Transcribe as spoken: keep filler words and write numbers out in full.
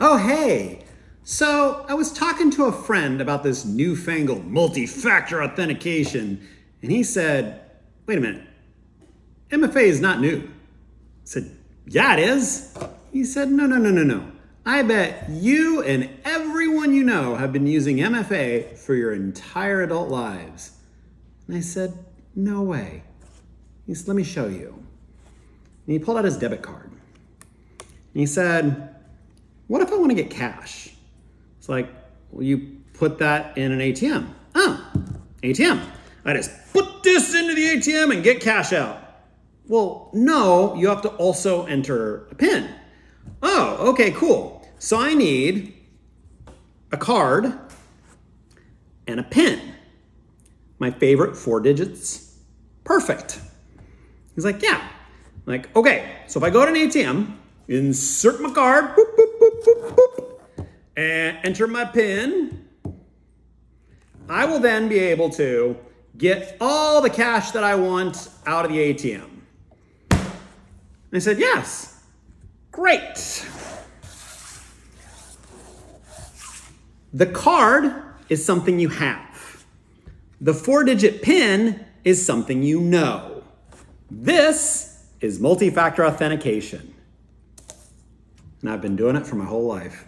Oh, hey. So I was talking to a friend about this newfangled multi-factor authentication, and he said, wait a minute, M F A is not new. I said, yeah, it is. He said, no, no, no, no, no. I bet you and everyone you know have been using M F A for your entire adult lives. And I said, no way. He said, let me show you. And he pulled out his debit card. And he said, what if I want to get cash? It's like, well, you put that in an A T M. Oh, A T M. I just put this into the A T M and get cash out. Well, no, you have to also enter a PIN. Oh, okay, cool. So I need a card and a PIN. My favorite four digits. Perfect. He's like, yeah. I'm like, okay, so if I go to an A T M, insert my card, boop, boop, boop, boop, boop, and enter my PIN, I will then be able to get all the cash that I want out of the A T M. And I said, yes, great. The card is something you have. The four-digit PIN is something you know. This is multi-factor authentication. And I've been doing it for my whole life.